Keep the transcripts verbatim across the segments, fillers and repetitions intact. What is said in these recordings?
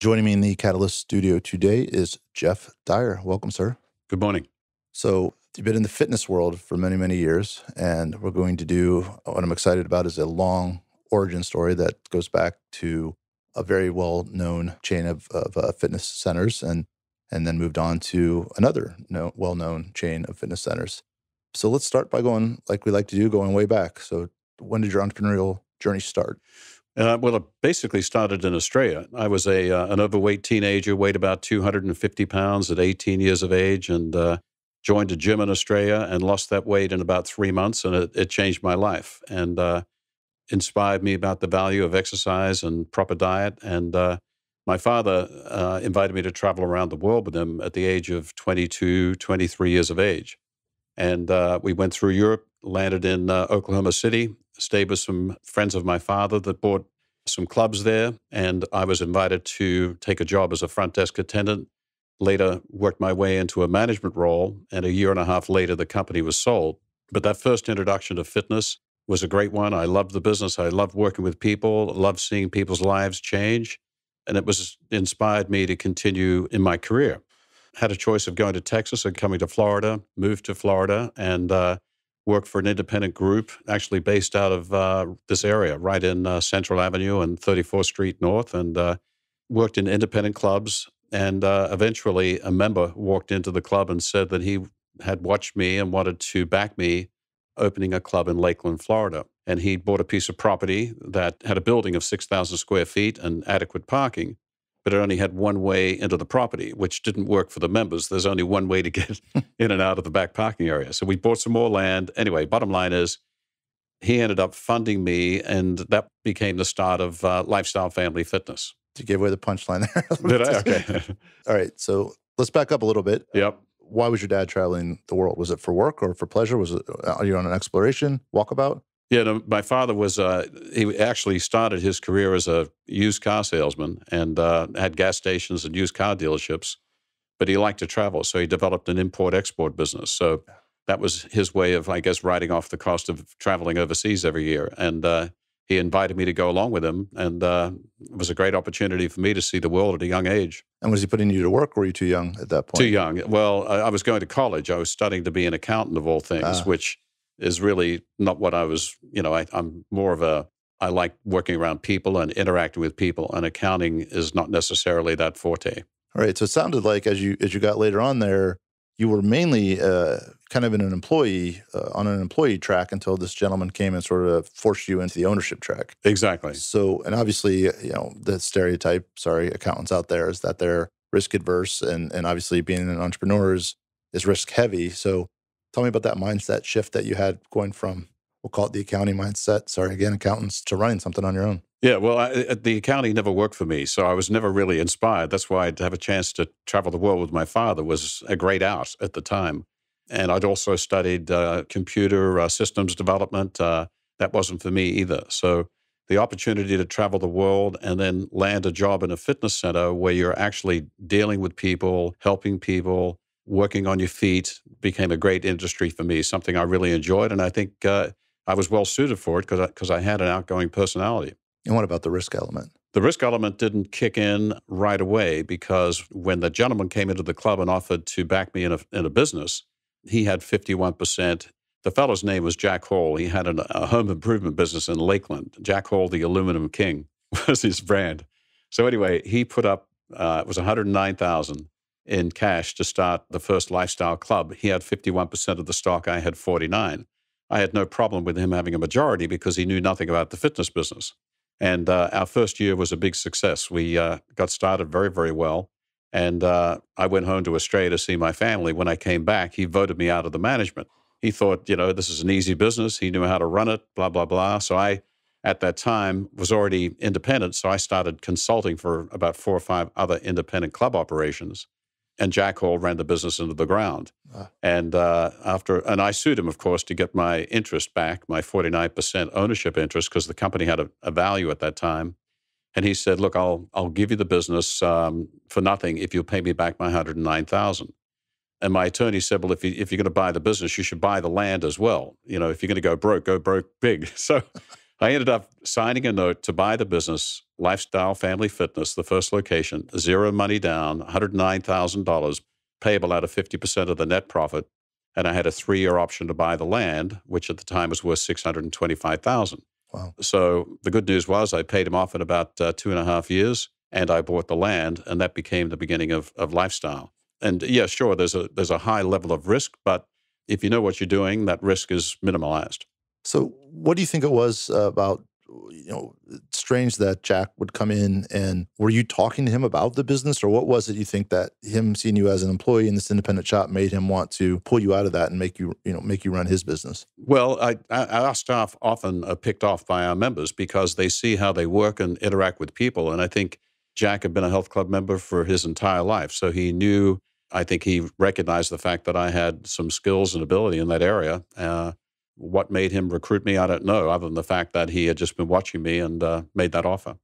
Joining me in the Catalyst studio today is Geoff Dyer. Welcome, sir. Good morning. So you've been in the fitness world for many, many years, and we're going to do what I'm excited about is a long origin story that goes back to a very well-known chain of, of uh, fitness centers and and then moved on to another no, well-known chain of fitness centers. So let's start by going, like we like to do, going way back. So when did your entrepreneurial journey start? Uh, well, it basically started in Australia. I was a uh, an overweight teenager, weighed about two hundred fifty pounds at eighteen years of age, and uh, joined a gym in Australia and lost that weight in about three months, and it, it changed my life and uh, inspired me about the value of exercise and proper diet. And uh, my father uh, invited me to travel around the world with him at the age of twenty-two, twenty-three years of age. And uh, we went through Europe, landed in uh, Oklahoma City, stayed with some friends of my father that bought some clubs there, and I was invited to take a job as a front desk attendant. Later, worked my way into a management role, and a year and a half later, the company was sold. But that first introduction to fitness was a great one. I loved the business. I loved working with people, loved seeing people's lives change, and it was inspired me to continue in my career. Had a choice of going to Texas and coming to Florida, moved to Florida, and uh, worked for an independent group actually based out of uh, this area, right in uh, Central Avenue and thirty-fourth Street North, and uh, worked in independent clubs. And uh, eventually a member walked into the club and said that he had watched me and wanted to back me opening a club in Lakeland, Florida. And he bought a piece of property that had a building of six thousand square feet and adequate parking, but it only had one way into the property, which didn't work for the members. There's only one way to get in and out of the back parking area. So we bought some more land. Anyway, bottom line is he ended up funding me, and that became the start of uh, Lifestyle Family Fitness. You gave away the punchline there. Did I? Okay. All right. So let's back up a little bit. Yep. Why was your dad traveling the world? Was it for work or for pleasure? Was it, are you on an exploration, walkabout? Yeah, no, my father was, uh, he actually started his career as a used car salesman and uh, had gas stations and used car dealerships, but he liked to travel. So he developed an import-export business. So that was his way of, I guess, writing off the cost of traveling overseas every year. And uh, he invited me to go along with him, and uh, it was a great opportunity for me to see the world at a young age. And was he putting you to work, or were you too young at that point? Too young. Well, I, I was going to college. I was studying to be an accountant of all things, ah. which is really not what I was, you know, I, I'm more of a, I like working around people and interacting with people, and accounting is not necessarily that forte. All right. So it sounded like as you, as you got later on there, you were mainly uh, kind of in an employee, uh, on an employee track until this gentleman came and sort of forced you into the ownership track. Exactly. So, and obviously, you know, the stereotype, sorry, accountants out there is that they're risk adverse, and, and obviously being an entrepreneur is, is risk heavy. So tell me about that mindset shift that you had going from, we'll call it the accounting mindset, sorry, again, accountants, to running something on your own. Yeah, well, I, the accounting never worked for me, so I was never really inspired. That's why I'd have a chance to travel the world with my father was a great out at the time. And I'd also studied uh, computer uh, systems development. Uh, that wasn't for me either. So the opportunity to travel the world and then land a job in a fitness center where you're actually dealing with people, helping people, working on your feet became a great industry for me, something I really enjoyed. And I think uh, I was well suited for it because I, because I had an outgoing personality. And what about the risk element? The risk element didn't kick in right away, because when the gentleman came into the club and offered to back me in a, in a business, he had fifty-one percent. The fellow's name was Jack Hall. He had an, a home improvement business in Lakeland. Jack Hall, the Aluminum King, was his brand. So anyway, he put up, uh, it was one hundred nine thousand dollars in cash to start the first Lifestyle Club. He had fifty-one percent of the stock. I had forty-nine. I had no problem with him having a majority because he knew nothing about the fitness business. And uh, our first year was a big success. We uh, got started very, very well. And uh, I went home to Australia to see my family. When I came back, he voted me out of the management. He thought, you know, this is an easy business. He knew how to run it, blah, blah, blah. So I, at that time, was already independent. So I started consulting for about four or five other independent club operations. And Jack Hall ran the business into the ground. Ah. And uh, after, and I sued him, of course, to get my interest back, my forty-nine percent ownership interest, because the company had a, a value at that time. And he said, look, I'll, I'll give you the business um, for nothing if you'll pay me back my one hundred nine thousand dollars. And my attorney said, well, if, you, if you're going to buy the business, you should buy the land as well. You know, if you're going to go broke, go broke big. So I ended up signing a note to buy the business Lifestyle Family Fitness, the first location, zero money down, one hundred nine thousand dollars, payable out of fifty percent of the net profit. And I had a three-year option to buy the land, which at the time was worth six hundred twenty-five thousand dollars. Wow. So the good news was I paid him off in about uh, two and a half years, and I bought the land, and that became the beginning of, of Lifestyle. And yeah, sure, there's a, there's a high level of risk, but if you know what you're doing, that risk is minimalized. So what do you think it was about, you know, it's strange that Jack would come in, and were you talking to him about the business, or what was it you think that him seeing you as an employee in this independent shop made him want to pull you out of that and make you, you know, make you run his business? Well, I, I, our staff often are picked off by our members because they see how they work and interact with people. And I think Jack had been a health club member for his entire life. So he knew, I think he recognized the fact that I had some skills and ability in that area. Uh, What made him recruit me, I don't know, other than the fact that he had just been watching me and uh, made that offer.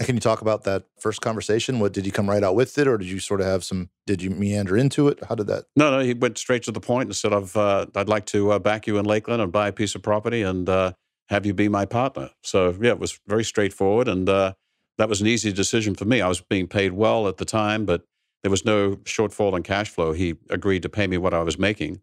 Can you talk about that first conversation? What, did he come right out with it, or did you sort of have some, did you meander into it? How did that? No, no, he went straight to the point and said, I've, uh, I'd like to uh, back you in Lakeland and buy a piece of property and uh, have you be my partner. So yeah, it was very straightforward, and uh, that was an easy decision for me. I was being paid well at the time, but there was no shortfall in cash flow. He agreed to pay me what I was making.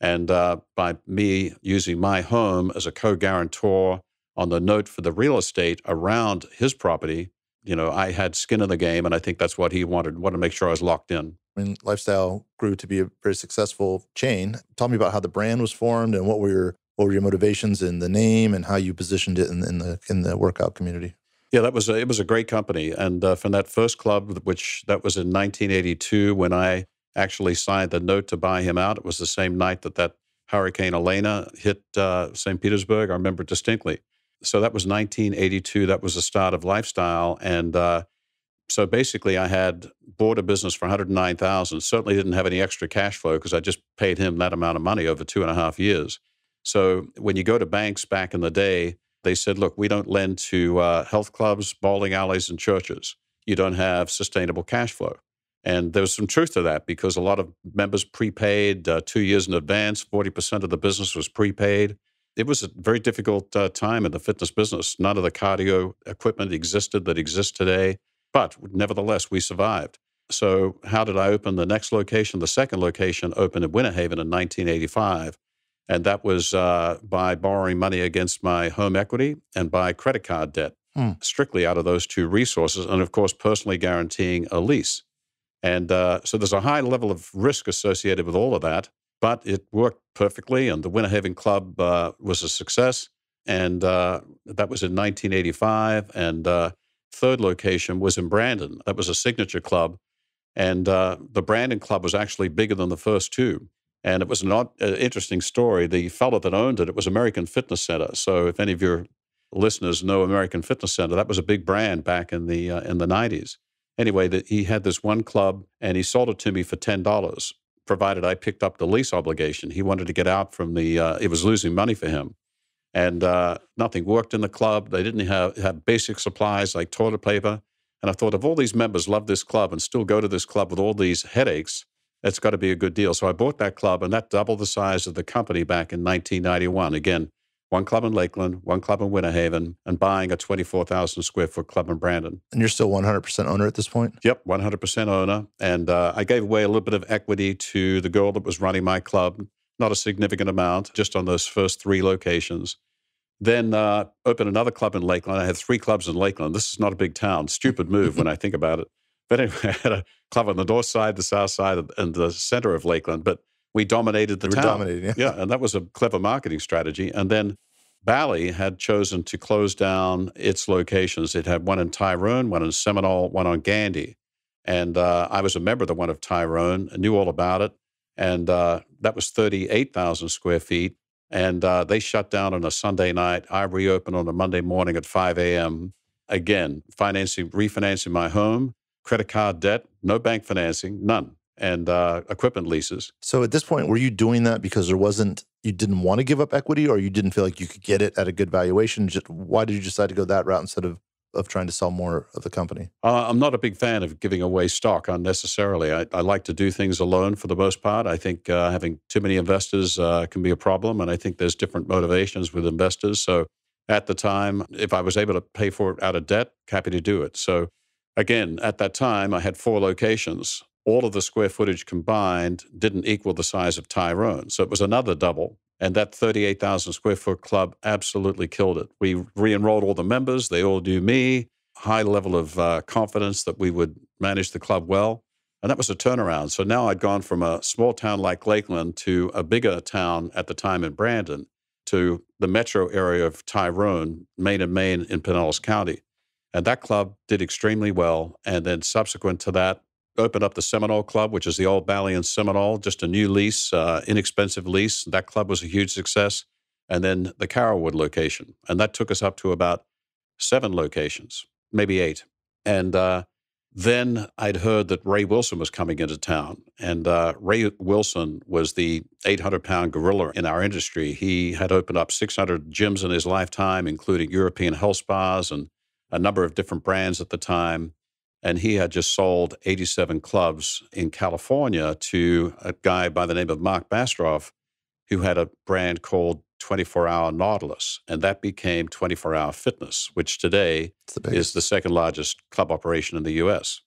And uh, by me using my home as a co-guarantor on the note for the real estate around his property, you know, I had skin in the game, and I think that's what he wanted, wanted to make sure I was locked in. I mean, Lifestyle grew to be a very successful chain. Tell me about how the brand was formed, and what were your, what were your motivations in the name, and how you positioned it in, in the in the workout community. Yeah, that was a, it was a great company. And uh, from that first club, which that was in nineteen eighty-two when I actually signed the note to buy him out. It was the same night that that Hurricane Elena hit uh, Saint Petersburg. I remember it distinctly. So that was nineteen eighty-two. That was the start of Lifestyle. And uh, so basically I had bought a business for one hundred nine thousand dollars, certainly didn't have any extra cash flow because I just paid him that amount of money over two and a half years. So when you go to banks back in the day, they said, look, we don't lend to uh, health clubs, bowling alleys, and churches. You don't have sustainable cash flow. And there was some truth to that because a lot of members prepaid uh, two years in advance. forty percent of the business was prepaid. It was a very difficult uh, time in the fitness business. None of the cardio equipment existed that exists today. But nevertheless, we survived. So how did I open the next location? The second location opened in Winter Haven in nineteen eighty-five. And that was uh, by borrowing money against my home equity and by credit card debt, mm. strictly out of those two resources. And of course, personally guaranteeing a lease. And uh, so there's a high level of risk associated with all of that, but it worked perfectly. And the Winter Haven Club uh, was a success. And uh, that was in nineteen eighty-five. And uh, third location was in Brandon. That was a signature club. And uh, the Brandon Club was actually bigger than the first two. And it was an odd, uh, interesting story. The fellow that owned it, it was American Fitness Center. So if any of your listeners know American Fitness Center, that was a big brand back in the uh, in the nineties. Anyway, that he had this one club, and he sold it to me for ten dollars, provided I picked up the lease obligation. He wanted to get out from the, uh, it was losing money for him. And uh, nothing worked in the club. They didn't have, have basic supplies like toilet paper. And I thought, if all these members love this club and still go to this club with all these headaches, it's got to be a good deal. So I bought that club, and that doubled the size of the company back in nineteen ninety-one. Again, one club in Lakeland, one club in Winter Haven, and buying a twenty-four thousand square foot club in Brandon. And you're still one hundred percent owner at this point? Yep, one hundred percent owner. And uh, I gave away a little bit of equity to the girl that was running my club, not a significant amount, just on those first three locations. Then uh, opened another club in Lakeland. I had three clubs in Lakeland. This is not a big town. Stupid move when I think about it. But anyway, I had a club on the north side, the south side, and the center of Lakeland. But we dominated the we town. Dominated, yeah. yeah, and that was a clever marketing strategy. And then Bally had chosen to close down its locations. It had one in Tyrone, one in Seminole, one on Gandhi. And uh, I was a member of the one of Tyrone, knew all about it. And uh, that was thirty-eight thousand square feet. And uh, they shut down on a Sunday night. I reopened on a Monday morning at five A M Again, financing, refinancing my home, credit card debt, no bank financing, none. and uh, equipment leases. So at this point, were you doing that because there wasn't, you didn't want to give up equity, or you didn't feel like you could get it at a good valuation? Just, why did you decide to go that route instead of, of trying to sell more of the company? Uh, I'm not a big fan of giving away stock unnecessarily. I, I like to do things alone for the most part. I think uh, having too many investors uh, can be a problem, and I think there's different motivations with investors. So at the time. If I was able to pay for it out of debt, happy to do it. So again, at that time, I had four locations. All of the square footage combined didn't equal the size of Tyrone. So it was another double. And that thirty-eight thousand square foot club absolutely killed it. We re-enrolled all the members. They all knew me. High level of uh, confidence that we would manage the club well. And that was a turnaround. So now I'd gone from a small town like Lakeland to a bigger town at the time in Brandon to the metro area of Tyrone, Main and Main in Pinellas County. And that club did extremely well. And then subsequent to that, opened up the Seminole Club, which is the old Bally in Seminole, just a new lease, uh, inexpensive lease. That club was a huge success. And then the Carrollwood location. And that took us up to about seven locations, maybe eight. And uh, then I'd heard that Ray Wilson was coming into town. And uh, Ray Wilson was the eight hundred pound gorilla in our industry. He had opened up six hundred gyms in his lifetime, including European health spas and a number of different brands at the time. And he had just sold eighty-seven clubs in California to a guy by the name of Mark Bastroff, who had a brand called twenty-four hour Nautilus. And that became twenty-four hour Fitness, which today the is the second largest club operation in the U S.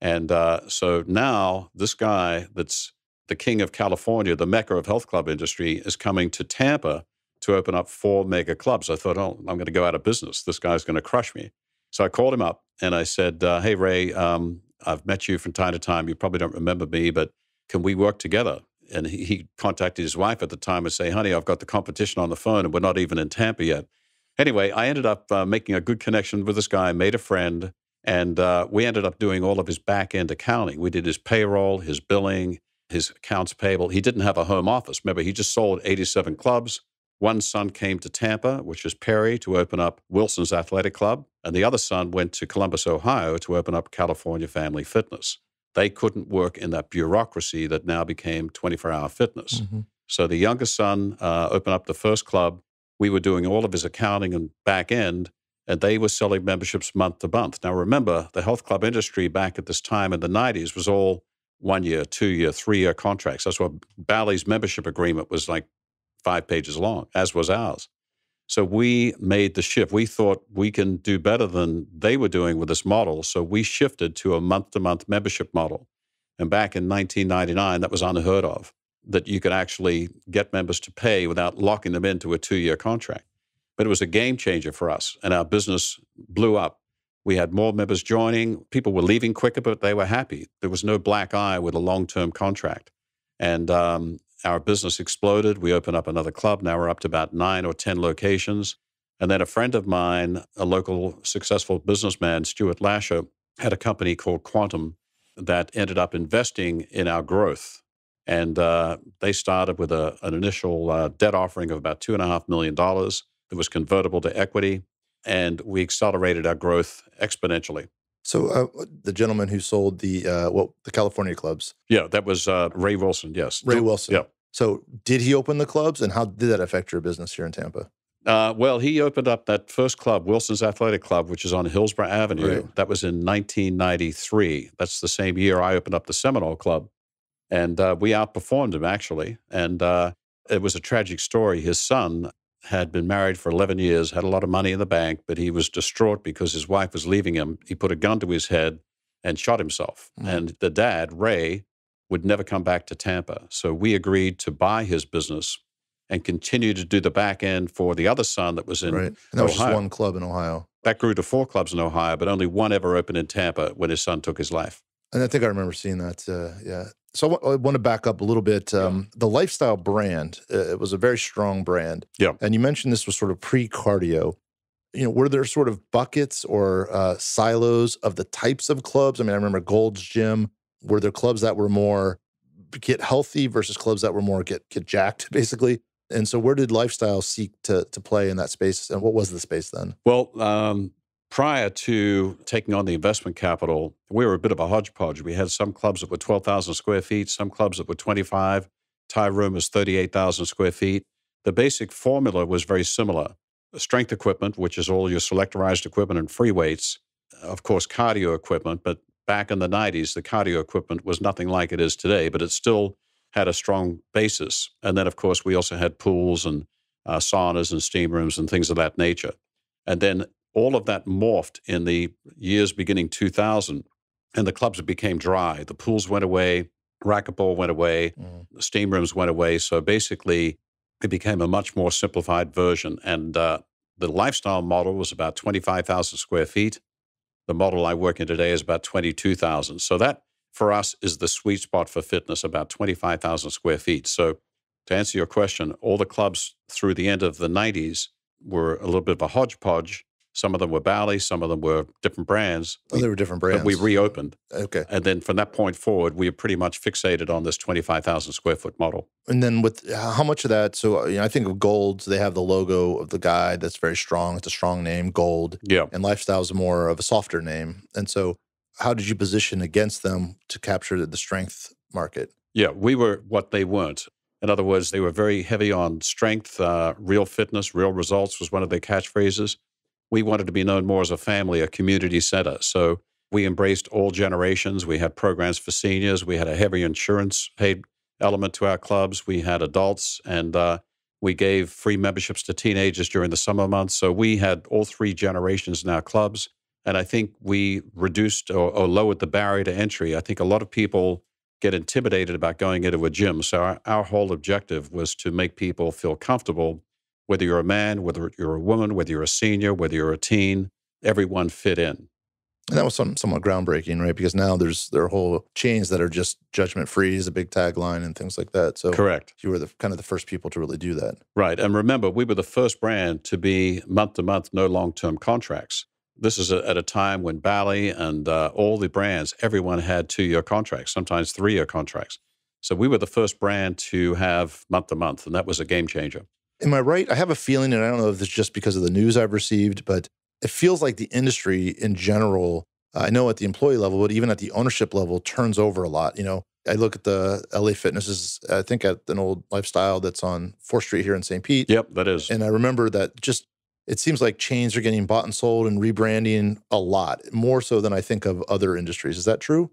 And uh, so now this guy that's the king of California, the mecca of health club industry, is coming to Tampa to open up four mega clubs. I thought, oh, I'm going to go out of business. This guy's going to crush me. So I called him up and I said, uh, hey, Ray, um, I've met you from time to time. You probably don't remember me, but can we work together? And he, he contacted his wife at the time and say, honey, I've got the competition on the phone and we're not even in Tampa yet. Anyway, I ended up uh, making a good connection with this guy, made a friend, and uh, we ended up doing all of his back-end accounting. We did his payroll, his billing, his accounts payable. He didn't have a home office. Remember, he just sold eighty-seven clubs. One son came to Tampa, which is Perry, to open up Wilson's Athletic Club, and the other son went to Columbus, Ohio, to open up California Family Fitness. They couldn't work in that bureaucracy that now became twenty-four hour Fitness. Mm-hmm. So the younger son uh, opened up the first club. We were doing all of his accounting and back end, and they were selling memberships month to month. Now, remember, the health club industry back at this time in the nineties was all one-year, two-year, three-year contracts. That's what Bally's membership agreement was like, five pages long, as was ours. So we made the shift. We thought we can do better than they were doing with this model, so we shifted to a month-to-month membership model. And back in nineteen ninety-nine, that was unheard of, that you could actually get members to pay without locking them into a two-year contract. But it was a game changer for us, and our business blew up. We had more members joining. People were leaving quicker, but they were happy. There was no black eye with a long-term contract. And um, our business exploded. We opened up another club. Now we're up to about nine or ten locations. And then a friend of mine, a local successful businessman, Stuart Lasher, had a company called Quantum that ended up investing in our growth. And uh, they started with a, an initial uh, debt offering of about two point five million dollars that was convertible to equity. And we accelerated our growth exponentially. So uh, the gentleman who sold the, uh, well, the California clubs. Yeah, that was uh, Ray Wilson, yes. Ray Wilson. Yeah. So did he open the clubs, and how did that affect your business here in Tampa? Uh, well, he opened up that first club, Wilson's Athletic Club, which is on Hillsborough Avenue. Right. That was in nineteen ninety-three. That's the same year I opened up the Seminole Club. And uh, we outperformed him, actually. And uh, it was a tragic story. His son had been married for eleven years, had a lot of money in the bank, but he was distraught because his wife was leaving him. He put a gun to his head and shot himself. Mm. And the dad, Ray, would never come back to Tampa. So we agreed to buy his business and continue to do the back end for the other son that was in Ohio. Right. And that was just one club in Ohio. That grew to four clubs in Ohio, but only one ever opened in Tampa when his son took his life. And I think I remember seeing that, uh, yeah. So I want to back up a little bit. Um, the Lifestyle brand, uh, it was a very strong brand. Yeah. And you mentioned this was sort of pre-cardio. You know, were there sort of buckets or uh, silos of the types of clubs? I mean, I remember Gold's Gym. Were there clubs that were more get healthy versus clubs that were more get, get jacked, basically? And so where did Lifestyle seek to, to play in that space? And what was the space then? Well, um, prior to taking on the investment capital, we were a bit of a hodgepodge. We had some clubs that were twelve thousand square feet, some clubs that were twenty-five. Tyrone was thirty-eight thousand square feet. The basic formula was very similar. Strength equipment, which is all your selectorized equipment and free weights. Of course, cardio equipment. But back in the nineties, the cardio equipment was nothing like it is today, but it still had a strong basis. And then, of course, we also had pools and uh, saunas and steam rooms and things of that nature. And then all of that morphed in the years beginning two thousand, and the clubs became dry. The pools went away, racquetball went away, mm. the steam rooms went away. So basically, it became a much more simplified version. And uh, the lifestyle model was about twenty-five thousand square feet. The model I work in today is about twenty-two thousand. So that, for us, is the sweet spot for fitness, about twenty-five thousand square feet. So to answer your question, all the clubs through the end of the nineties were a little bit of a hodgepodge. Some of them were Bally, some of them were different brands. Oh, they were different brands. But we reopened. Okay. And then from that point forward, we are pretty much fixated on this twenty-five thousand square foot model. And then with how much of that, so you know, I think of Gold, they have the logo of the guy that's very strong. It's a strong name, Gold. Yeah. And Lifestyle is more of a softer name. And so how did you position against them to capture the strength market? Yeah, we were what they weren't. In other words, they were very heavy on strength, uh, real fitness, real results was one of their catchphrases. We wanted to be known more as a family, a community center. So we embraced all generations. We had programs for seniors. We had a heavy insurance paid element to our clubs. We had adults, and uh, we gave free memberships to teenagers during the summer months. So we had all three generations in our clubs. And I think we reduced or, or lowered the barrier to entry. I think a lot of people get intimidated about going into a gym. So our, our whole objective was to make people feel comfortable. Whether you're a man, whether you're a woman, whether you're a senior, whether you're a teen, everyone fit in. And that was some, somewhat groundbreaking, right? Because now there's there are whole chains that are just judgment-free is a big tagline and things like that. So correct. You were the, kind of the first people to really do that. Right. And remember, we were the first brand to be month-to-month, no long-term contracts. This is a, at a time when Bally and uh, all the brands, everyone had two-year contracts, sometimes three-year contracts. So we were the first brand to have month-to-month, and that was a game changer. Am I right? I have a feeling, and I don't know if it's just because of the news I've received, but it feels like the industry in general, I know at the employee level, but even at the ownership level, turns over a lot. You know, I look at the L A Fitness, I think at an old Lifestyle that's on fourth Street here in Saint Pete. Yep, that is. And I remember that just, it seems like chains are getting bought and sold and rebranding a lot, more so than I think of other industries. Is that true?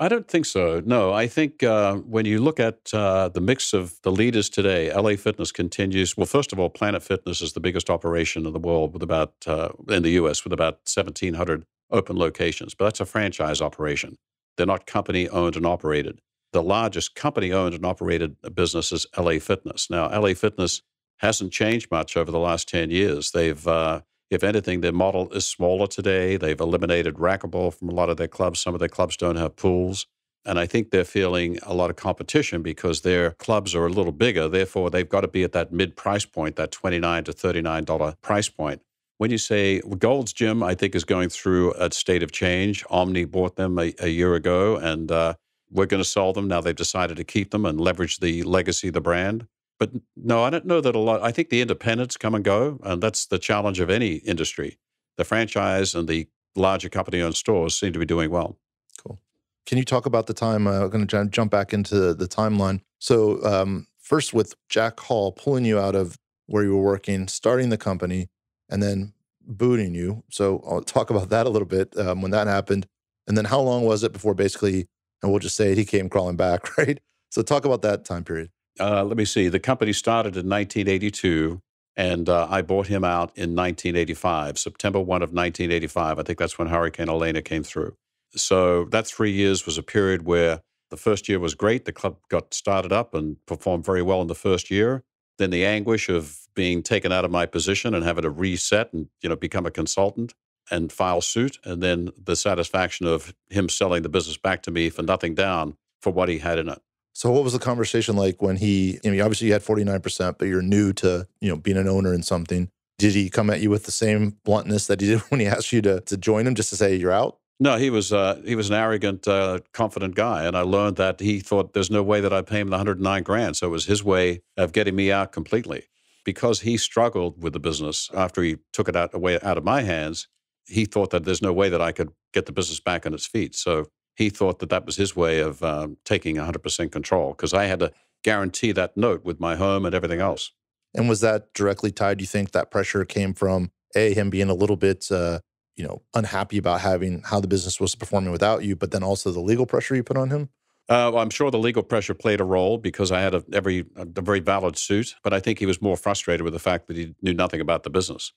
I don't think so. No, I think uh, when you look at uh, the mix of the leaders today, L A Fitness continues. Well, first of all, Planet Fitness is the biggest operation in the world with about, uh, in the U S, with about seventeen hundred open locations. But that's a franchise operation. They're not company owned and operated. The largest company owned and operated business is L A Fitness. Now, L A Fitness hasn't changed much over the last ten years. They've, uh, if anything, their model is smaller today. They've eliminated racquetball from a lot of their clubs. Some of their clubs don't have pools. And I think they're feeling a lot of competition because their clubs are a little bigger. Therefore, they've got to be at that mid-price point, that twenty-nine to thirty-nine dollar price point. When you say Gold's Gym, I think, is going through a state of change. Omni bought them a, a year ago, and uh, we're going to sell them. Now they've decided to keep them and leverage the legacy of the brand. But no, I don't know that a lot. I think the independents come and go, and that's the challenge of any industry. The franchise and the larger company-owned stores seem to be doing well. Cool. Can you talk about the time? Uh, I'm going to jump back into the timeline. So um, first with Jack Hall pulling you out of where you were working, starting the company, and then booting you. So I'll talk about that a little bit um, when that happened. And then how long was it before basically, and we'll just say it, he came crawling back, right? So talk about that time period. Uh, let me see. The company started in nineteen eighty-two, and uh, I bought him out in nineteen eighty-five, September first of nineteen eighty-five. I think that's when Hurricane Elena came through. So that three years was a period where the first year was great. The club got started up and performed very well in the first year. Then the anguish of being taken out of my position and having to reset and, you know, become a consultant and file suit. And then the satisfaction of him selling the business back to me for nothing down for what he had in it. So what was the conversation like when he, I mean, obviously you had forty-nine percent, but you're new to, you know, being an owner in something. Did he come at you with the same bluntness that he did when he asked you to, to join him, just to say you're out? No, he was uh, he was an arrogant, uh, confident guy. And I learned that he thought there's no way that I pay him the one hundred nine grand. So it was his way of getting me out completely. Because he struggled with the business after he took it out, away, out of my hands, he thought that there's no way that I could get the business back on its feet. So he thought that that was his way of um, taking one hundred percent control, because I had to guarantee that note with my home and everything else. And was that directly tied? Do you think that pressure came from, A, him being a little bit, uh, you know, unhappy about having how the business was performing without you, but then also the legal pressure you put on him? Uh, well, I'm sure the legal pressure played a role because I had a, every, a very valid suit, but I think he was more frustrated with the fact that he knew nothing about the business.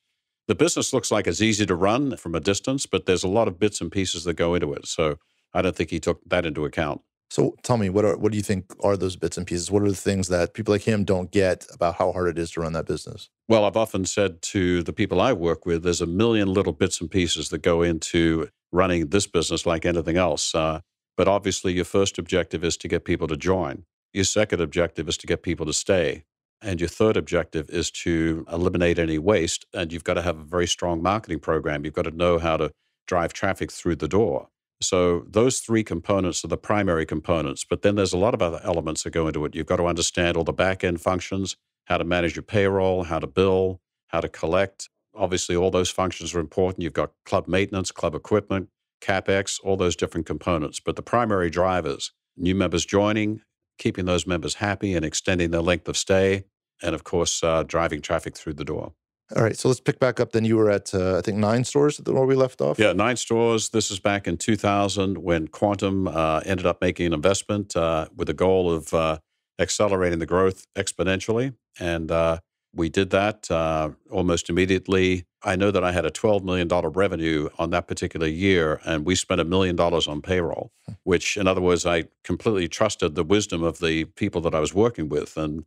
The business looks like it's easy to run from a distance, but there's a lot of bits and pieces that go into it. So I don't think he took that into account. So tell me, what are, what do you think are those bits and pieces? What are the things that people like him don't get about how hard it is to run that business? Well, I've often said to the people I work with, there's a million little bits and pieces that go into running this business like anything else. Uh, but obviously, your first objective is to get people to join. Your second objective is to get people to stay. And your third objective is to eliminate any waste. And you've got to have a very strong marketing program. You've got to know how to drive traffic through the door. So those three components are the primary components, but then there's a lot of other elements that go into it. You've got to understand all the back-end functions, how to manage your payroll, how to bill, how to collect. Obviously, all those functions are important. You've got club maintenance, club equipment, CapEx, all those different components. But the primary drivers, new members joining, keeping those members happy and extending their length of stay, and of course, uh, driving traffic through the door. All right, so let's pick back up. Then you were at, uh, I think, nine stores where we left off? Yeah, nine stores. This is back in two thousand when Quantum uh, ended up making an investment uh, with the goal of uh, accelerating the growth exponentially. And uh, we did that uh, almost immediately. I know that I had a twelve million dollar revenue on that particular year, and we spent a million dollars on payroll, which, in other words, I completely trusted the wisdom of the people that I was working with. And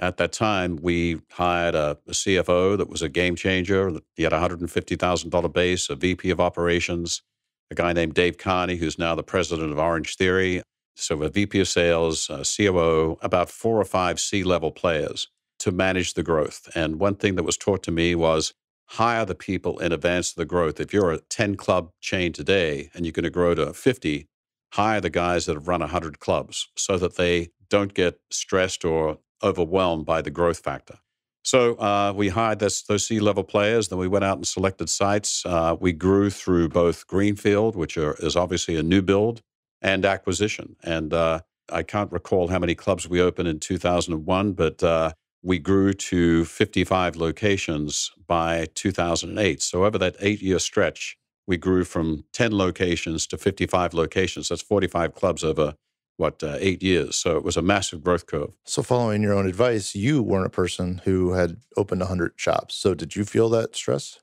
at that time, we hired a, a C F O that was a game changer. He had a one hundred fifty thousand dollar base, a V P of operations, a guy named Dave Carney, who's now the president of Orange Theory. So a V P of sales, a C O O, about four or five C-level players to manage the growth. And one thing that was taught to me was hire the people in advance of the growth. If you're a ten club chain today and you're going to grow to fifty, hire the guys that have run one hundred clubs so that they don't get stressed or overwhelmed by the growth factor. So uh, we hired this, those C-level players, then we went out and selected sites. Uh, we grew through both greenfield, which are, is obviously a new build, and acquisition. And uh, I can't recall how many clubs we opened in two thousand one, but uh, we grew to fifty-five locations by two thousand eight. So over that eight-year stretch, we grew from ten locations to fifty-five locations. That's forty-five clubs over what, uh, eight years. So it was a massive growth curve. So following your own advice, you weren't a person who had opened one hundred shops. So did you feel that stress?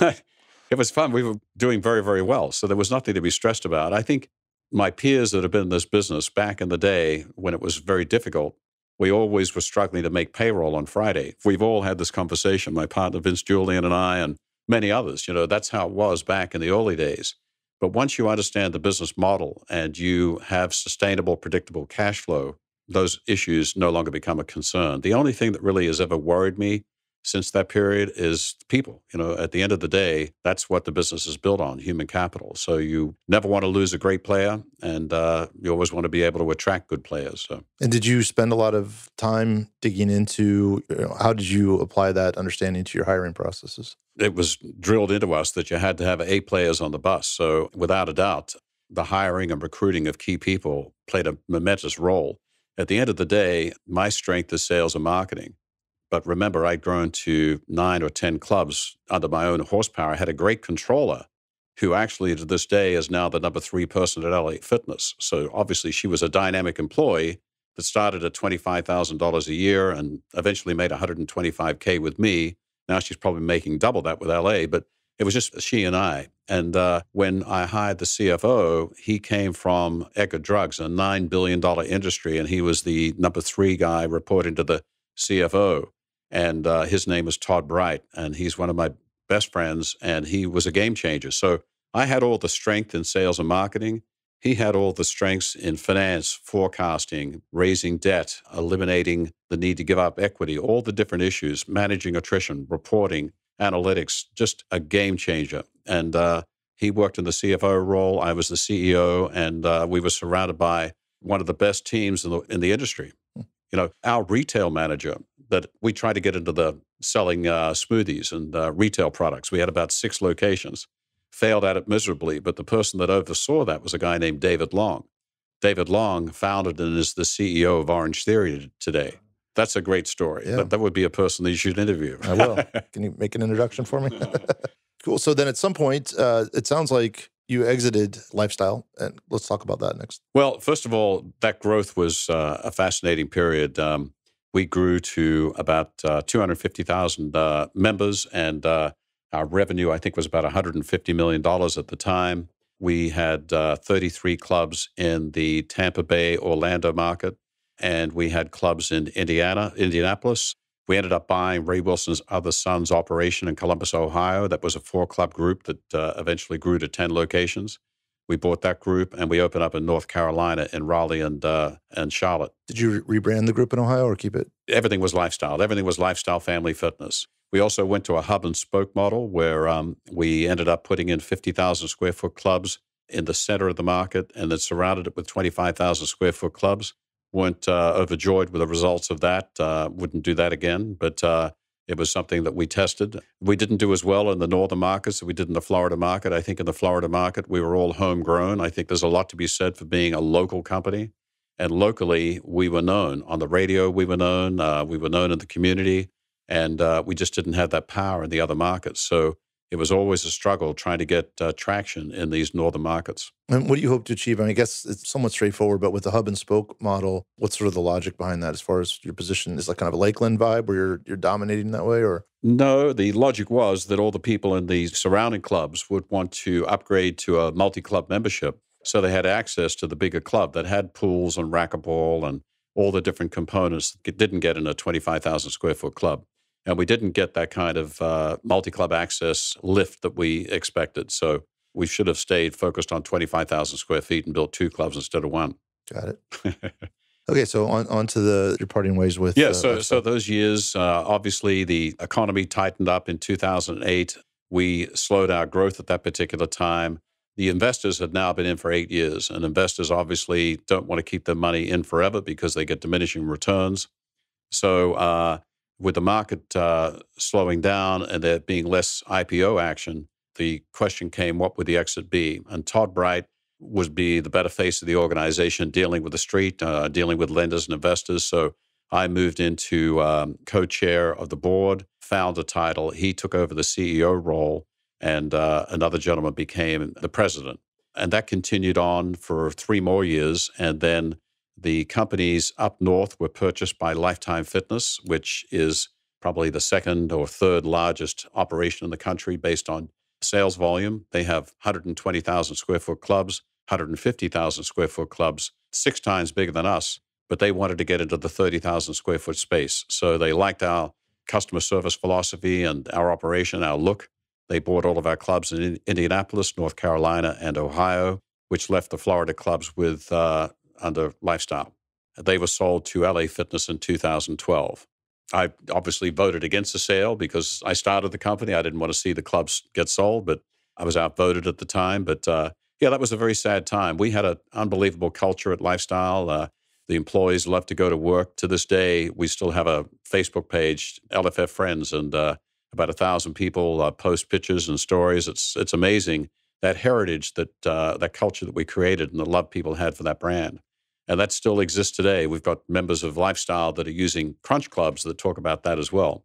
It was fun. We were doing very, very well. So there was nothing to be stressed about. I think my peers that have been in this business back in the day when it was very difficult, we always were struggling to make payroll on Friday. We've all had this conversation, my partner Vince Julian and I and many others. You know, that's how it was back in the early days. But once you understand the business model and you have sustainable, predictable cash flow, those issues no longer become a concern. The only thing that really has ever worried me since that period is people. You know, at the end of the day, that's what the business is built on, human capital. So you never want to lose a great player, and uh, you always want to be able to attract good players. So. And did you spend a lot of time digging into, you know, how did you apply that understanding to your hiring processes? It was drilled into us that you had to have A players on the bus. So without a doubt, the hiring and recruiting of key people played a momentous role. At the end of the day, my strength is sales and marketing. But remember, I'd grown to nine or ten clubs under my own horsepower. I had a great controller who actually to this day is now the number three person at L A Fitness. So obviously she was a dynamic employee that started at twenty-five thousand dollars a year and eventually made one hundred twenty-five K with me. Now she's probably making double that with L A, but it was just she and I. And uh, when I hired the C F O, he came from Eckerd Drugs, a nine billion dollar industry, and he was the number three guy reporting to the C F O. And uh, his name is Todd Bright, and he's one of my best friends, and he was a game changer. So I had all the strength in sales and marketing. He had all the strengths in finance, forecasting, raising debt, eliminating the need to give up equity, all the different issues, managing attrition, reporting, analytics, just a game changer. And uh, he worked in the C F O role. I was the C E O, and uh, we were surrounded by one of the best teams in the, in the industry. You know, our retail manager that we tried to get into the selling uh, smoothies and uh, retail products. We had about six locations. Failed at it miserably, but the person that oversaw that was a guy named David Long. David Long founded and is the C E O of Orange Theory today. That's a great story. Yeah. That, that would be a person that you should interview. I will. Can you make an introduction for me? Cool. So then at some point, uh, it sounds like you exited Lifestyle, and let's talk about that next. Well, first of all, that growth was uh, a fascinating period. Um, we grew to about uh, two hundred fifty thousand uh, members, and uh, our revenue, I think, was about one hundred fifty million dollars at the time. We had uh, thirty-three clubs in the Tampa Bay, Orlando market, and we had clubs in Indiana, Indianapolis. We ended up buying Ray Wilson's other son's operation in Columbus, Ohio. That was a four-club group that uh, eventually grew to ten locations. We bought that group, and we opened up in North Carolina, in Raleigh and uh, and Charlotte. Did you re rebrand the group in Ohio or keep it? Everything was Lifestyle. Everything was Lifestyle Family Fitness. We also went to a hub-and-spoke model where um, we ended up putting in fifty thousand square foot clubs in the center of the market, and then surrounded it with twenty-five thousand square foot clubs. Weren't uh, overjoyed with the results of that. Uh, wouldn't do that again, but uh, it was something that we tested. We didn't do as well in the northern markets that we did in the Florida market. I think in the Florida market, we were all homegrown. I think there's a lot to be said for being a local company. And locally, we were known. On the radio, we were known. Uh, we were known in the community. And uh, we just didn't have that power in the other markets. So it was always a struggle trying to get uh, traction in these northern markets. And what do you hope to achieve? I mean, I guess it's somewhat straightforward, but with the hub and spoke model, what's sort of the logic behind that as far as your position? Is like kind of a Lakeland vibe where you're, you're dominating that way? Or no, the logic was that all the people in the surrounding clubs would want to upgrade to a multi-club membership. So they had access to the bigger club that had pools and racquetball and all the different components that didn't get in a twenty-five thousand square foot club. And we didn't get that kind of uh, multi-club access lift that we expected. So we should have stayed focused on twenty-five thousand square feet and built two clubs instead of one. Got it. Okay, so on, on to the, your parting ways with... Yeah, uh, so, so those years, uh, obviously the economy tightened up in two thousand eight. We slowed our growth at that particular time. The investors had now been in for eight years, and investors obviously don't want to keep their money in forever because they get diminishing returns. So... Uh, With the market uh, slowing down and there being less I P O action, the question came, what would the exit be? And Todd Bright would be the better face of the organization, dealing with the street, uh, dealing with lenders and investors. So I moved into um, co-chair of the board, founder title. He took over the C E O role, and uh, another gentleman became the president. And that continued on for three more years, and then the companies up north were purchased by Lifetime Fitness, which is probably the second or third largest operation in the country based on sales volume. They have one hundred twenty thousand square foot clubs, one hundred fifty thousand square foot clubs, six times bigger than us, but they wanted to get into the thirty thousand square foot space. So they liked our customer service philosophy and our operation, our look. They bought all of our clubs in Indianapolis, North Carolina, and Ohio, which left the Florida clubs with... Uh, under Lifestyle. They were sold to L A Fitness in two thousand twelve. I obviously voted against the sale because I started the company. I didn't want to see the clubs get sold, but I was outvoted at the time. But uh, yeah, that was a very sad time. We had an unbelievable culture at Lifestyle. Uh, the employees loved to go to work. To this day, we still have a Facebook page, L F F Friends, and uh, about a thousand people uh, post pictures and stories. It's, it's amazing, that heritage, that, uh, that culture that we created and the love people had for that brand. And that still exists today. We've got members of Lifestyle that are using Crunch clubs that talk about that as well.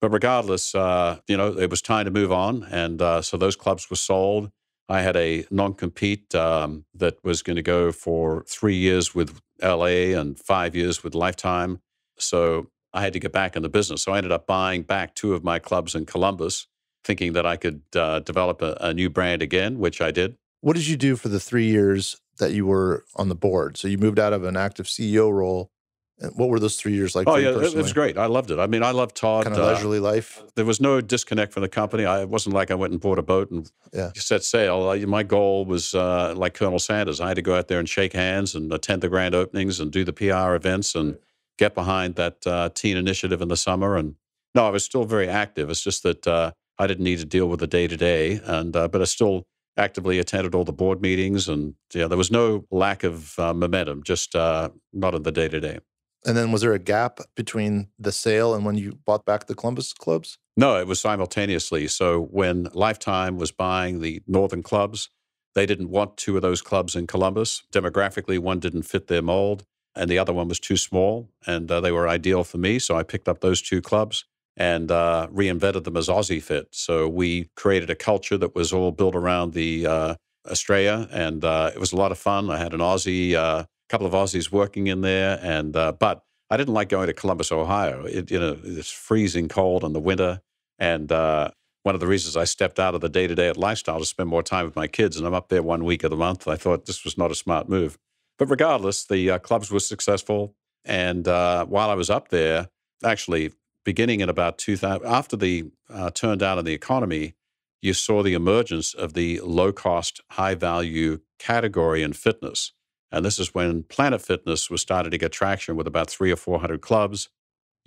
But regardless, uh, you know, it was time to move on. And uh, so those clubs were sold. I had a non-compete um, that was going to go for three years with L A and five years with Lifetime. So I had to get back in the business. So I ended up buying back two of my clubs in Columbus, thinking that I could uh, develop a, a new brand again, which I did. What did you do for the three years that you were on the board? So you moved out of an active C E O role. And what were those three years like? Oh, yeah, it was great. I loved it. I mean, I loved Todd. Kind of leisurely uh, life. There was no disconnect from the company. I, it wasn't like I went and bought a boat and yeah. set sail. I, my goal was uh, like Colonel Sanders. I had to go out there and shake hands and attend the grand openings and do the P R events and get behind that uh, teen initiative in the summer. And no, I was still very active. It's just that uh, I didn't need to deal with the day-to-day, and uh, but I still actively attended all the board meetings, and yeah, there was no lack of uh, momentum, just uh, not in the day-to-day. And then was there a gap between the sale and when you bought back the Columbus clubs? No, it was simultaneously. So when Lifetime was buying the northern clubs, they didn't want two of those clubs in Columbus. Demographically, one didn't fit their mold, and the other one was too small, and uh, they were ideal for me, so I picked up those two clubs and uh, reinvented them as Aussie Fit. So we created a culture that was all built around the uh, Australia, and uh, it was a lot of fun. I had an Aussie, a uh, couple of Aussies working in there, and uh, but I didn't like going to Columbus, Ohio. It, you know, it's freezing cold in the winter, and uh, one of the reasons I stepped out of the day-to-day at Lifestyle to spend more time with my kids, and I'm up there one week of the month. I thought this was not a smart move. But regardless, the uh, clubs were successful, and uh, while I was up there, actually beginning in about two thousand, after the uh, turndown in the economy, you saw the emergence of the low-cost, high-value category in fitness. And this is when Planet Fitness was starting to get traction with about three or four hundred clubs.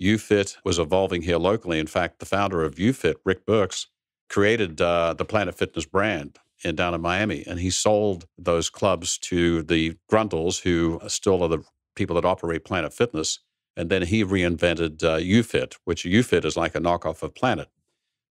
Youfit was evolving here locally. In fact, the founder of Youfit, Rick Burks, created uh, the Planet Fitness brand in, down in Miami, and he sold those clubs to the Grundles, who still are the people that operate Planet Fitness. And then he reinvented uh, Youfit, which Youfit is like a knockoff of Planet.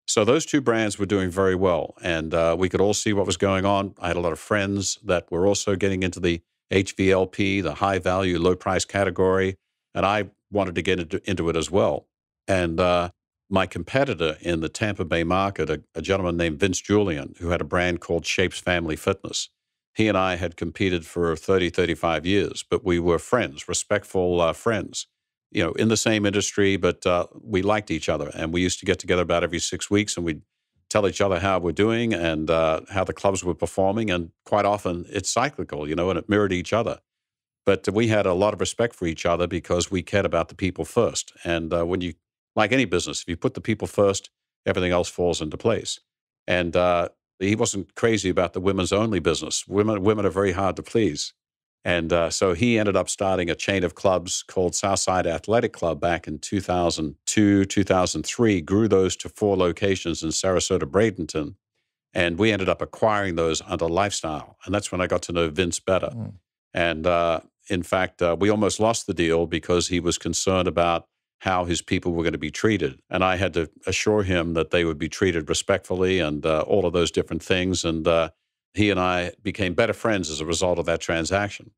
So those two brands were doing very well, and uh, we could all see what was going on. I had a lot of friends that were also getting into the H V L P, the high-value, low-price category, and I wanted to get into, into it as well. And uh, my competitor in the Tampa Bay market, a, a gentleman named Vince Julian, who had a brand called Shapes Family Fitness, he and I had competed for thirty, thirty-five years, but we were friends, respectful uh, friends. You know, in the same industry, but uh, we liked each other. And we used to get together about every six weeks and we'd tell each other how we're doing and uh, how the clubs were performing. And quite often it's cyclical, you know, and it mirrored each other. But we had a lot of respect for each other because we cared about the people first. And uh, when you, like any business, if you put the people first, everything else falls into place. And uh, he wasn't crazy about the women's only business. Women, women are very hard to please. And uh, so he ended up starting a chain of clubs called Southside Athletic Club back in two thousand two, two thousand three, grew those to four locations in Sarasota, Bradenton. And we ended up acquiring those under Lifestyle. And that's when I got to know Vince better. Mm. And uh, in fact, uh, we almost lost the deal because he was concerned about how his people were going to be treated. And I had to assure him that they would be treated respectfully and uh, all of those different things. And uh, he and I became better friends as a result of that transaction.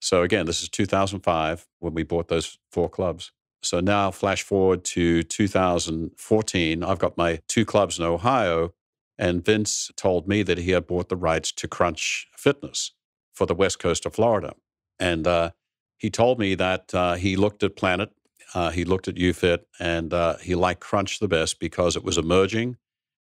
So again, this is two thousand five when we bought those four clubs. So now flash forward to two thousand fourteen, I've got my two clubs in Ohio, and Vince told me that he had bought the rights to Crunch Fitness for the west coast of Florida. And uh, he told me that uh, he looked at Planet, uh, he looked at Youfit, and uh, he liked Crunch the best because it was emerging.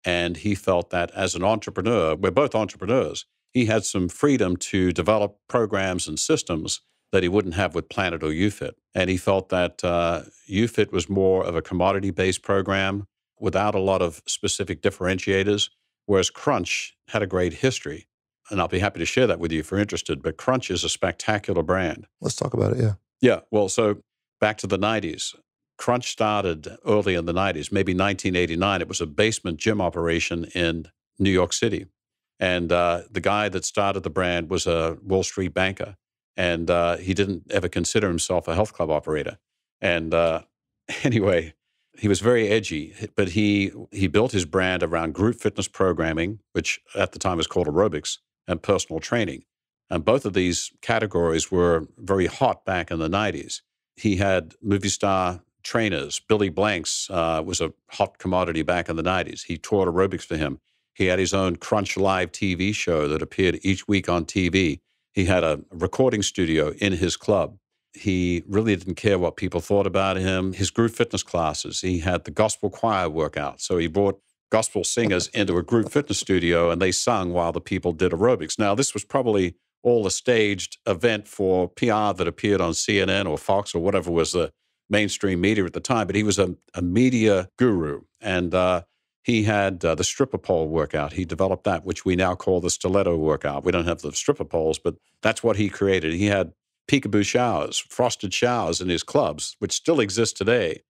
And he felt that as an entrepreneur, we're both entrepreneurs, he had some freedom to develop programs and systems that he wouldn't have with Planet or Youfit. And he felt that uh, Youfit was more of a commodity-based program without a lot of specific differentiators, whereas Crunch had a great history. And I'll be happy to share that with you if you're interested, but Crunch is a spectacular brand. Let's talk about it, yeah. Yeah, well, so back to the nineties. Crunch started early in the nineties, maybe nineteen eighty-nine. It was a basement gym operation in New York City. And uh, the guy that started the brand was a Wall Street banker. And uh, he didn't ever consider himself a health club operator. And uh, anyway, he was very edgy, but he, he built his brand around group fitness programming, which at the time was called aerobics, and personal training. And both of these categories were very hot back in the nineties. He had movie star trainers. Billy Blanks uh, was a hot commodity back in the nineties. He taught aerobics for him. He had his own Crunch Live T V show that appeared each week on T V. He had a recording studio in his club. He really didn't care what people thought about him. His group fitness classes, he had the gospel choir workout. So he brought gospel singers into a group fitness studio and they sung while the people did aerobics. Now, this was probably all a staged event for P R that appeared on C N N or Fox or whatever was the mainstream media at the time, but he was a, a media guru. And uh, he had uh, the stripper pole workout. He developed that, which we now call the stiletto workout. We don't have the stripper poles, but that's what he created. He had peekaboo showers, frosted showers in his clubs, which still exist today,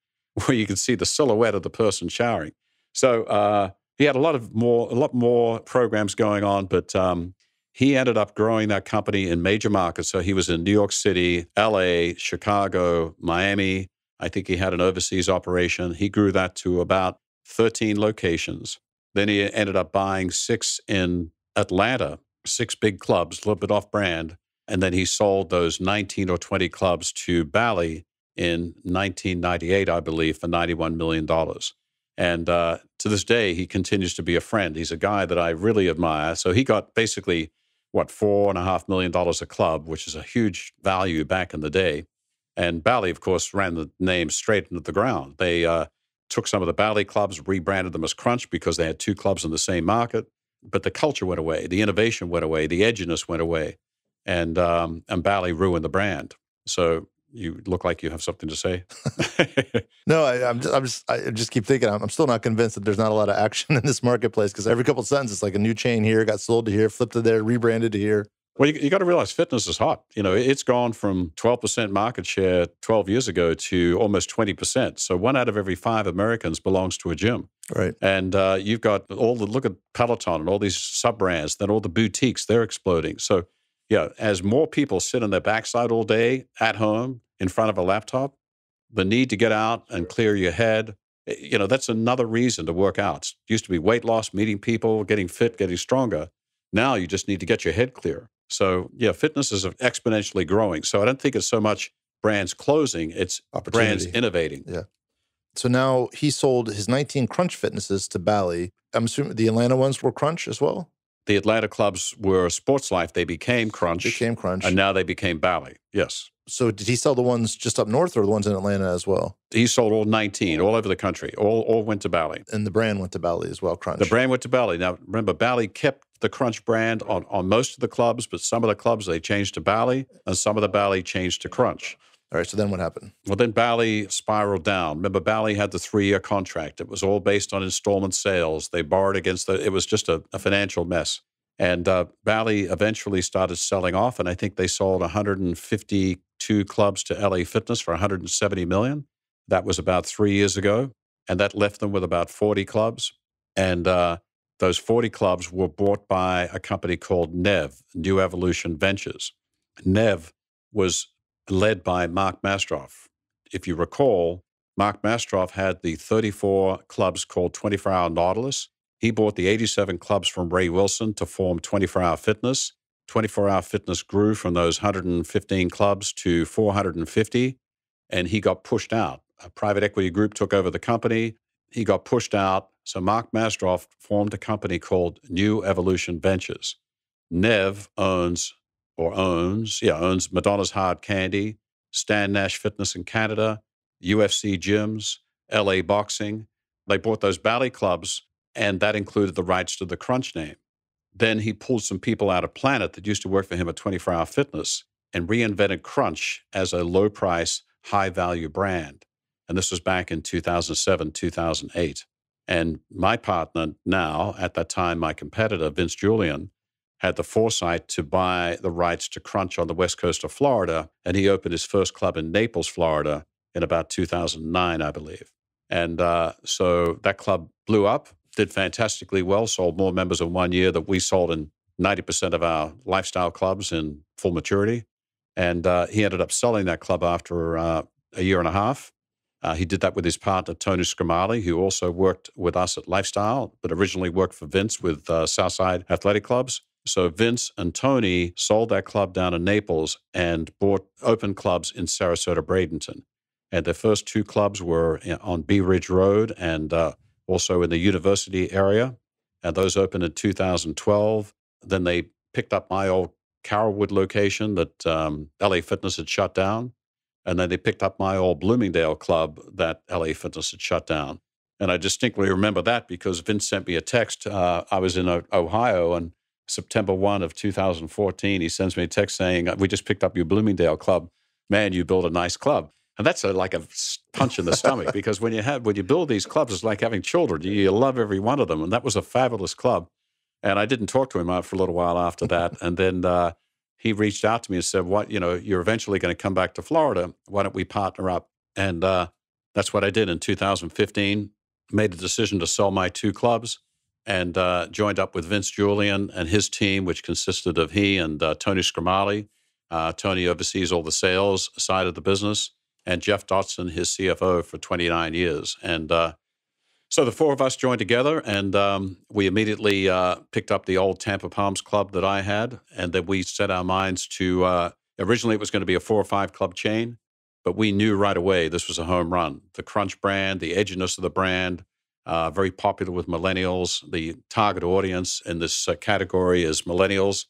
where you can see the silhouette of the person showering. So uh, he had a lot of more, a lot more programs going on, but um, he ended up growing that company in major markets. So he was in New York City, L A, Chicago, Miami. I think he had an overseas operation. He grew that to about thirteen locations. Then he ended up buying six in Atlanta, six big clubs, a little bit off brand. And then he sold those nineteen or twenty clubs to Bally in nineteen ninety-eight, I believe, for ninety-one million dollars. And uh, to this day, he continues to be a friend. He's a guy that I really admire. So he got basically what, four and a half million dollars a club, which is a huge value back in the day. And Bally, of course, ran the name straight into the ground. They uh, took some of the Bally clubs, rebranded them as Crunch because they had two clubs in the same market. But the culture went away. The innovation went away. The edginess went away. And, um, and Bally ruined the brand. So you look like you have something to say. No, I, I'm just, I'm just, I just keep thinking, I'm, I'm still not convinced that there's not a lot of action in this marketplace, because every couple of sentences, it's like a new chain here, got sold to here, flipped to there, rebranded to here. Well, you, you got to realize fitness is hot. You know, it's gone from twelve percent market share twelve years ago to almost twenty percent. So one out of every five Americans belongs to a gym. Right. And uh, you've got all the, look at Peloton and all these sub-brands, then all the boutiques, they're exploding. So yeah, as more people sit on their backside all day at home in front of a laptop, the need to get out and clear your head, you know, that's another reason to work out. It used to be weight loss, meeting people, getting fit, getting stronger. Now you just need to get your head clear. So yeah, fitness is exponentially growing. So I don't think it's so much brands closing, it's brands innovating. Yeah. So now he sold his nineteen Crunch Fitnesses to Bally. I'm assuming the Atlanta ones were Crunch as well? The Atlanta clubs were Sports Life. They became Crunch. Became Crunch. And now they became Bally, yes. So did he sell the ones just up north or the ones in Atlanta as well? He sold all nineteen, all over the country. All, all went to Bally. And the brand went to Bally as well, Crunch. The brand went to Bally. Now, remember, Bally kept the Crunch brand on, on most of the clubs, but some of the clubs they changed to Bally, and some of the Bally changed to Crunch. All right, so then what happened? Well, then Bally spiraled down. Remember, Bally had the three-year contract. It was all based on installment sales. They borrowed against the, it was just a, a financial mess. And uh, Bally eventually started selling off, and I think they sold one hundred fifty-two clubs to L A Fitness for one hundred seventy million dollars. That was about three years ago, and that left them with about forty clubs. And uh, those forty clubs were bought by a company called N E V, New Evolution Ventures. N E V was led by Mark Mastrov. If you recall, Mark Mastrov had the thirty-four clubs called twenty-four hour Nautilus. He bought the eighty-seven clubs from Ray Wilson to form twenty-four hour Fitness. twenty-four hour Fitness grew from those one hundred fifteen clubs to four hundred fifty, and he got pushed out. A private equity group took over the company. He got pushed out, so Mark Mastrov formed a company called New Evolution Ventures. N E V owns, or owns, yeah, owns Madonna's Hard Candy, Stan Nash Fitness in Canada, U F C gyms, L A Boxing. They bought those Bally clubs, and that included the rights to the Crunch name. Then he pulled some people out of Planet that used to work for him at twenty-four hour Fitness and reinvented Crunch as a low-price, high-value brand. And this was back in two thousand seven, two thousand eight. And my partner now, at that time my competitor, Vince Julian, had the foresight to buy the rights to Crunch on the west coast of Florida, and he opened his first club in Naples, Florida, in about two thousand nine, I believe. And uh, so that club blew up, did fantastically well, sold more members in one year than we sold in ninety percent of our lifestyle clubs in full maturity. And uh, he ended up selling that club after uh, a year and a half. Uh, he did that with his partner, Tony Scrimali, who also worked with us at Lifestyle, but originally worked for Vince with uh, Southside Athletic Clubs. So Vince and Tony sold that club down in Naples and bought open clubs in Sarasota, Bradenton. And their first two clubs were on Bee Ridge Road and uh, also in the university area. And those opened in two thousand twelve. Then they picked up my old Carrollwood location that um, L A Fitness had shut down. And then they picked up my old Bloomingdale club that L A Fitness had shut down. And I distinctly remember that because Vince sent me a text. Uh, I was in o Ohio, and September first of two thousand fourteen, he sends me a text saying, "We just picked up your Bloomingdale club. Man, you built a nice club." And that's a, like a punch in the stomach, because when you have, when you build these clubs, it's like having children. You, you love every one of them. And that was a fabulous club. And I didn't talk to him for a little while after that. And then uh, he reached out to me and said, "What, you know, you're eventually going to come back to Florida. Why don't we partner up?" And uh, that's what I did in two thousand fifteen, made a decision to sell my two clubs and uh, joined up with Vince Julian and his team, which consisted of he and uh, Tony Scrimali. Uh, Tony oversees all the sales side of the business, and Geoff Dyer, his C F O for twenty-nine years. And uh, so the four of us joined together, and um, we immediately uh, picked up the old Tampa Palms club that I had, and then we set our minds to, uh, originally it was going to be a four or five club chain, but we knew right away this was a home run. The Crunch brand, the edginess of the brand, uh, very popular with millennials. The target audience in this uh, category is millennials.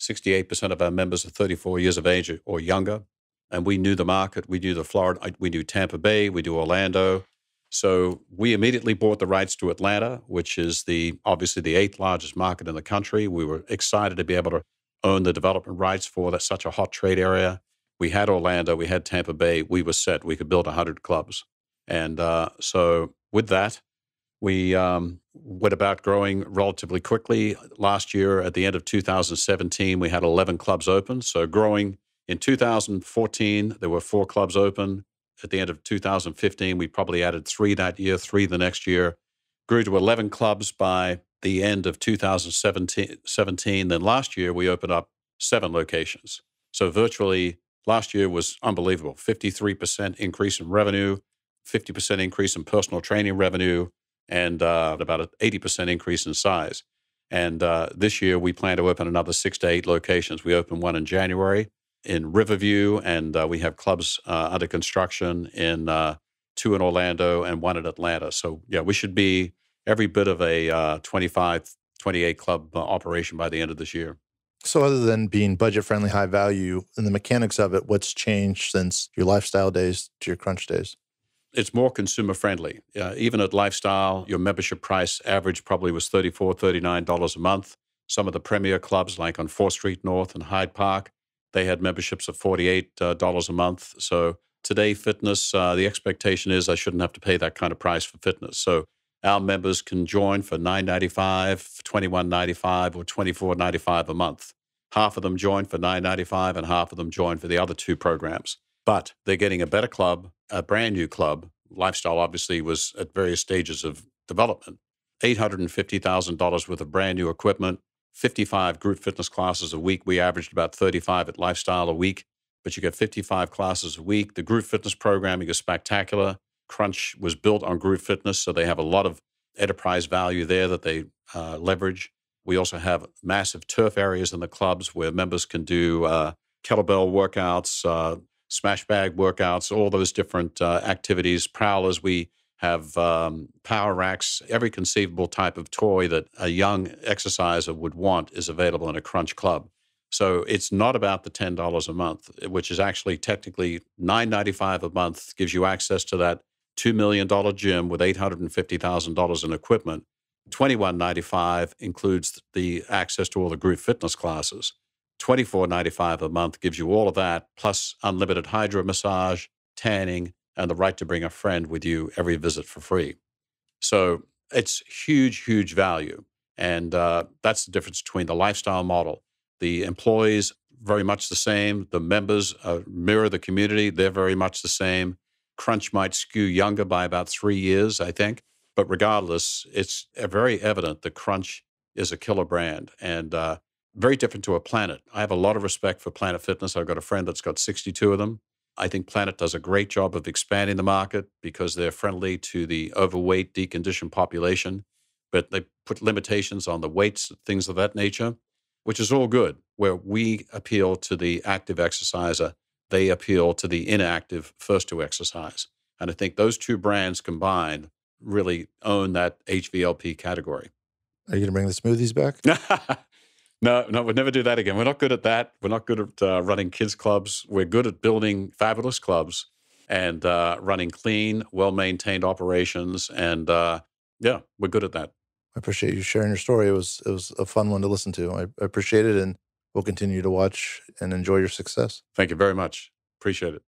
sixty-eight percent of our members are thirty-four years of age or younger. And we knew the market. We knew the Florida, we knew Tampa Bay, we knew Orlando. So we immediately bought the rights to Atlanta, which is the obviously the eighth largest market in the country. We were excited to be able to own the development rights for that, such a hot trade area. We had Orlando, we had Tampa Bay, we were set. We could build one hundred clubs. And uh, so with that, we um, went about growing relatively quickly. Last year, at the end of two thousand seventeen, we had eleven clubs open, so growing. In two thousand fourteen, there were four clubs open. At the end of two thousand fifteen, we probably added three that year, three the next year. Grew to eleven clubs by the end of two thousand seventeen. Then last year, we opened up seven locations. So virtually, last year was unbelievable. fifty-three percent increase in revenue, fifty percent increase in personal training revenue, and uh, about an eighty percent increase in size. And uh, this year, we plan to open another six to eight locations. We opened one in January in Riverview, and uh, we have clubs uh, under construction in uh, two in Orlando and one in Atlanta. So yeah, we should be every bit of a uh, twenty-five, twenty-eight club uh, operation by the end of this year. So other than being budget-friendly, high value, and the mechanics of it, what's changed since your lifestyle days to your crunch days? It's more consumer-friendly. Uh, even at lifestyle, your membership price average probably was thirty-four dollars, thirty-nine dollars a month. Some of the premier clubs like on fourth street North and Hyde Park, they had memberships of forty-eight dollars a month. So today, fitness, uh, the expectation is I shouldn't have to pay that kind of price for fitness. So our members can join for nine ninety-five, twenty-one ninety-five, or twenty-four ninety-five a month. Half of them join for nine ninety-five and half of them join for the other two programs. But they're getting a better club, a brand new club. Lifestyle obviously was at various stages of development. eight hundred fifty thousand dollars worth of brand new equipment, fifty-five group fitness classes a week. We averaged about thirty-five at Lifestyle a week, but you get fifty-five classes a week. The group fitness programming is spectacular. Crunch was built on group fitness, so they have a lot of enterprise value there that they uh, leverage. We also have massive turf areas in the clubs where members can do uh, kettlebell workouts, uh, smash bag workouts, all those different uh, activities. Prowlers, we have um, power racks. Every conceivable type of toy that a young exerciser would want is available in a Crunch club. So it's not about the ten dollars a month, which is actually technically nine ninety-five a month, gives you access to that two million dollar gym with eight hundred fifty thousand dollars in equipment. twenty-one ninety-five includes the access to all the group fitness classes. twenty-four ninety-five a month gives you all of that, plus unlimited hydro massage, tanning, and the right to bring a friend with you every visit for free. So it's huge, huge value. And uh, that's the difference between the lifestyle model. The employees, very much the same. The members uh, mirror the community. They're very much the same. Crunch might skew younger by about three years, I think. But regardless, it's very evident that Crunch is a killer brand and uh, very different to a Planet. I have a lot of respect for Planet Fitness. I've got a friend that's got sixty-two of them. I think Planet does a great job of expanding the market because they're friendly to the overweight, deconditioned population, but they put limitations on the weights, things of that nature, which is all good. Where we appeal to the active exerciser, they appeal to the inactive first to exercise. And I think those two brands combined really own that H V L P category. Are you going to bring the smoothies back? No, no, we'd never do that again. We're not good at that. We're not good at uh, running kids' clubs. We're good at building fabulous clubs and uh, running clean, well-maintained operations. And uh, yeah, we're good at that. I appreciate you sharing your story. It was it was a fun one to listen to. I, I appreciate it, and we'll continue to watch and enjoy your success. Thank you very much. Appreciate it.